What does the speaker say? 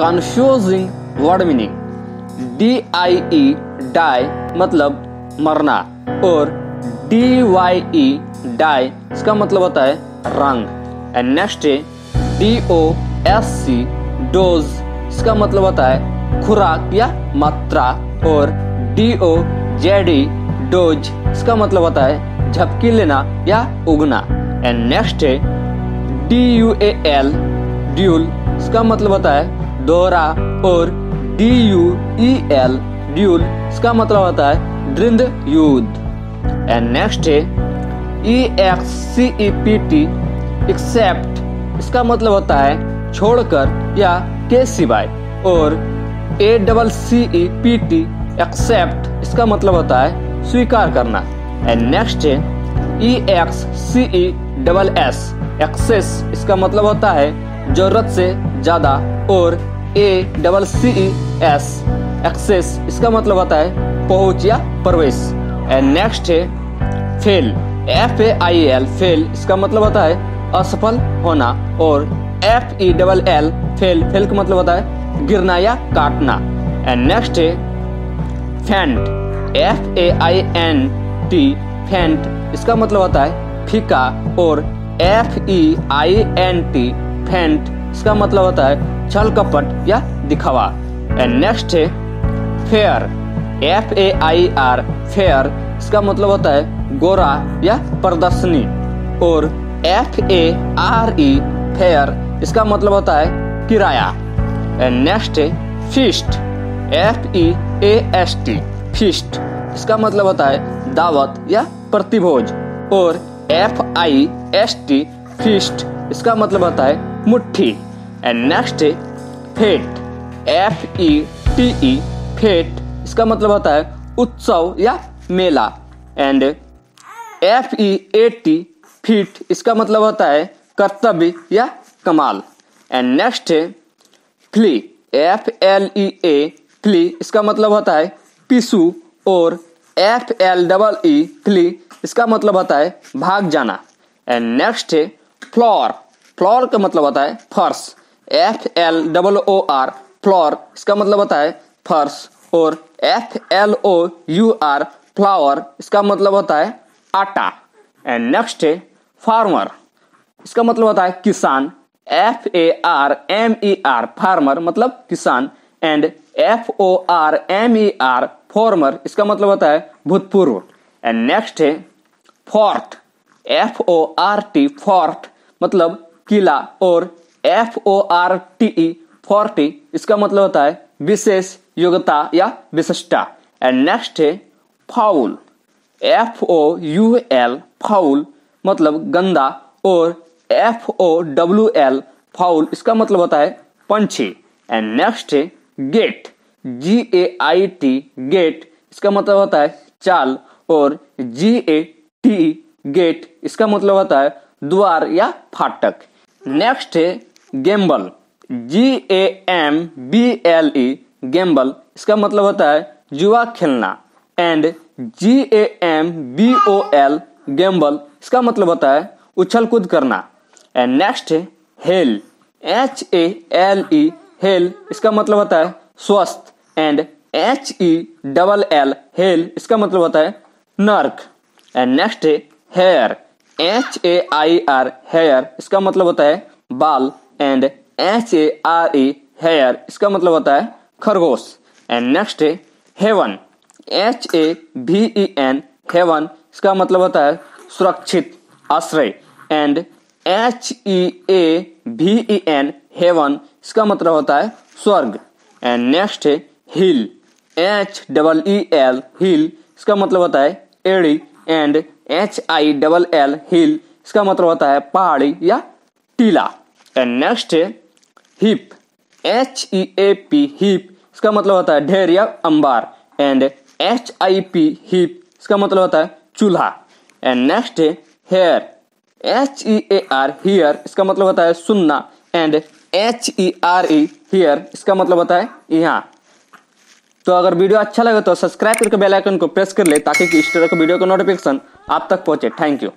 Confusing word meaning DIE die मतलब मरना और DYE डाई इसका मतलब होता है रंग। एंड नेक्स्ट है DOSC डोज इसका मतलब होता है खुराक या मात्रा और DOJD डोज इसका मतलब होता है झपकी लेना या उगना। एंड नेक्स्ट है DUAL ड्यूल इसका मतलब होता है दोहरा और DUEL ड्यूल इसका मतलब होता है द्वंद युद्ध। एंड नेक्स्ट है EXCEPT एक्सेप्ट इसका मतलब होता है छोड़कर या के सिवाय और ACCEPT एक्सेप्ट इसका मतलब होता है स्वीकार करना। एंड नेक्स्ट है EXCESS एक्सेस इसका मतलब होता है जरूरत से ज्यादा और ACCES एक्सेस इसका मतलब होता है पहुंच या प्रवेश। एंड नेक्स्ट है फेल FAIL फेल इसका मतलब होता है असफल होना और FELL फेल फेल का मतलब होता है गिरना या काटना। एंड नेक्स्ट है फैंट FAINT फैंट इसका मतलब होता है फीका और FEINT फैंट इसका मतलब होता है छल कपट या दिखावा। एंड नेक्स्ट है फेयर FAIR फेयर इसका मतलब होता है गोरा या प्रदर्शनी और FARE फेयर इसका मतलब होता है किराया। एंड नेक्स्ट है फीस्ट FEAST फीस्ट इसका मतलब होता है दावत या प्रतिभोज और FIST फीस्ट इसका मतलब होता है मुट्ठी। एंड नेक्स्ट है फेट FETE फेट इसका मतलब होता है उत्सव या मेला। एंड FEAT फीट इसका मतलब होता है कर्तव्य या कमाल। एंड नेक्स्ट है फ्ली FLEA फ्ली इसका मतलब होता है पिसू और FLEE फ्ली इसका मतलब होता है भाग जाना। एंड नेक्स्ट है फ्लोर फ्लोर का मतलब होता है फर्श FLOOR फ्लोर इसका मतलब होता है फर्श और FLOUR फ्लावर इसका मतलब होता है आटा। एंड नेक्स्ट है फार्मर इसका मतलब होता है किसान FARMER फार्मर मतलब किसान एंड FORMER फॉर्मर इसका मतलब होता है भूतपूर्व। एंड नेक्स्ट है फोर्ट FORT फोर्ट मतलब किला और FORTE फोर्टी इसका मतलब होता है विशेष योग्यता या विशिष्टता। एंड नेक्स्ट है फाउल FOUL फाउल मतलब गंदा और FOWL फाउल इसका मतलब होता है पंछी। एंड नेक्स्ट है गेट GAIT गेट इसका मतलब होता है चाल और GAT गेट इसका मतलब होता है द्वार या फाटक। नेक्स्ट है गैम्बल GAMBLE गैम्बल इसका मतलब होता है जुआ खेलना एंड GAMBOL गैम्बल इसका मतलब होता है उछल कूद करना। एंड नेक्स्ट है हेल HALE हेल इसका मतलब होता है स्वस्थ एंड HELL हेल इसका मतलब होता है नर्क। एंड नेक्स्ट है हेयर HAIR हेयर इसका मतलब होता है बाल एंड HARE हेयर इसका मतलब होता है खरगोश। एंड नेक्स्ट है हेवन HAVEN हेवन इसका मतलब होता है सुरक्षित आश्रय एंड HEAVEN हेवन इसका मतलब होता है स्वर्ग। एंड नेक्स्ट है हिल HEEL हिल इसका मतलब होता है एड़ी एंड HILL हिल इसका मतलब होता है पहाड़ी या टीला। एंड नेक्स्ट है हिप HEAP हिप इसका मतलब होता है ढेर या अंबार एंड HIP हिप इसका मतलब होता है चूल्हा। एंड नेक्स्ट है हेयर HEAR हेयर इसका मतलब होता है सुनना एंड HERE हेयर इसका मतलब होता है यहाँ। तो अगर वीडियो अच्छा लगे तो सब्सक्राइब करके बेल आइकन को प्रेस कर ले ताकि इस तरह के वीडियो का नोटिफिकेशन आप तक पहुंचे। Thank you.